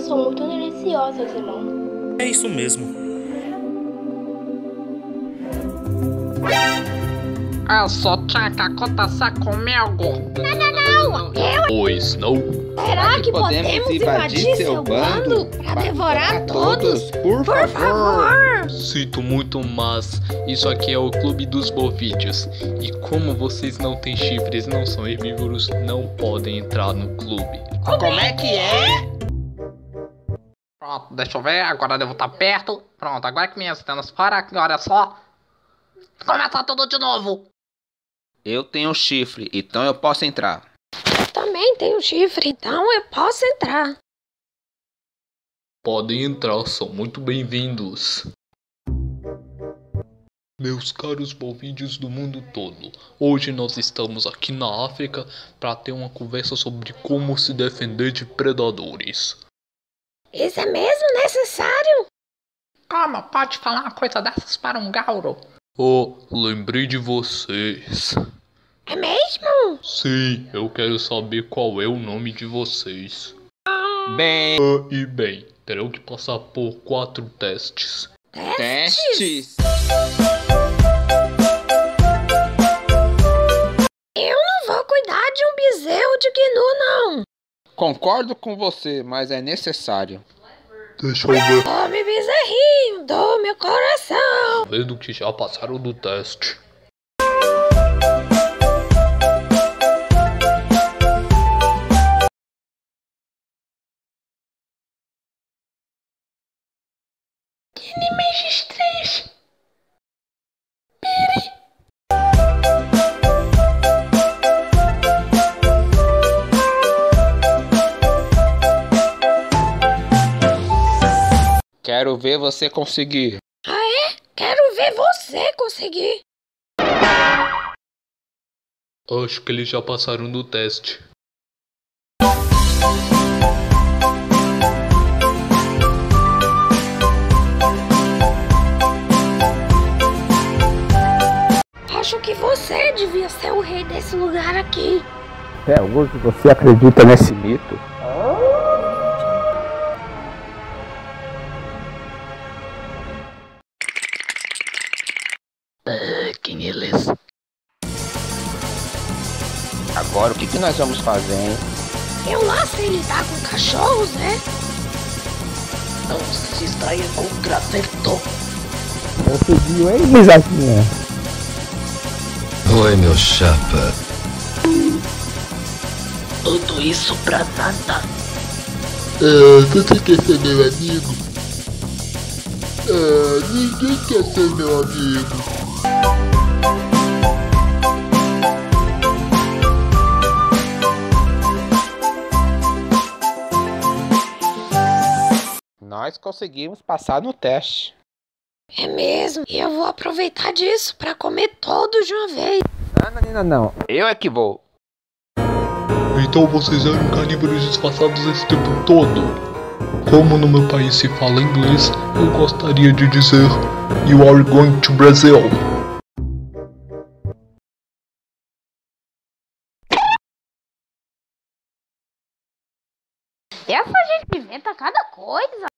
Eu sou muito deliciosa, irmão. É isso mesmo. Ah, só taca a cota saco meu gordo. Não, eu... Pois não. Será que podemos invadir seu bando pra devorar todos? Por favor. Sinto muito, mas isso aqui é o clube dos bovídeos. E como vocês não têm chifres, não são herbívoros, não podem entrar no clube. Como é que é? Pronto, deixa eu ver, agora devo estar perto. Pronto, agora que minhas antenas param, agora é só começar tudo de novo. Eu tenho chifre, então eu posso entrar. Eu também tenho chifre, então eu posso entrar. Podem entrar, são muito bem-vindos. Meus caros bovídeos do mundo todo, hoje nós estamos aqui na África para ter uma conversa sobre como se defender de predadores. Isso é mesmo necessário? Como pode falar uma coisa dessas para um gauro? Oh, lembrei de vocês. É mesmo? Sim, eu quero saber qual é o nome de vocês. Bem, terão que passar por 4 testes. Testes? Eu não vou cuidar de um bezerro de Gnu, não. Concordo com você, mas é necessário. Deixa eu ver. Tome, bezerrinho, do meu coração. Vendo que já passaram do teste. Animais estranhos. Pire. Quero ver você conseguir. Ah, é? Quero ver você conseguir. Acho que eles já passaram do teste. Acho que você devia ser o rei desse lugar aqui. É, hoje você acredita nesse mito? Quem eles? Agora o que nós vamos fazer, hein? Eu lá sei lidar com cachorros, né? Não se distraia com o graveto. Você viu, hein, Lisadinha? Oi, meu chapa. Tudo isso pra nada. Você quer ser meu amigo? Ninguém quer ser meu amigo. Nós conseguimos passar no teste. É mesmo? E eu vou aproveitar disso pra comer todos de uma vez. Não. Eu é que vou. Então vocês eram carnívoros disfarçados esse tempo todo? Como no meu país se fala inglês, eu gostaria de dizer... You are going to Brazil. Essa gente inventa cada coisa.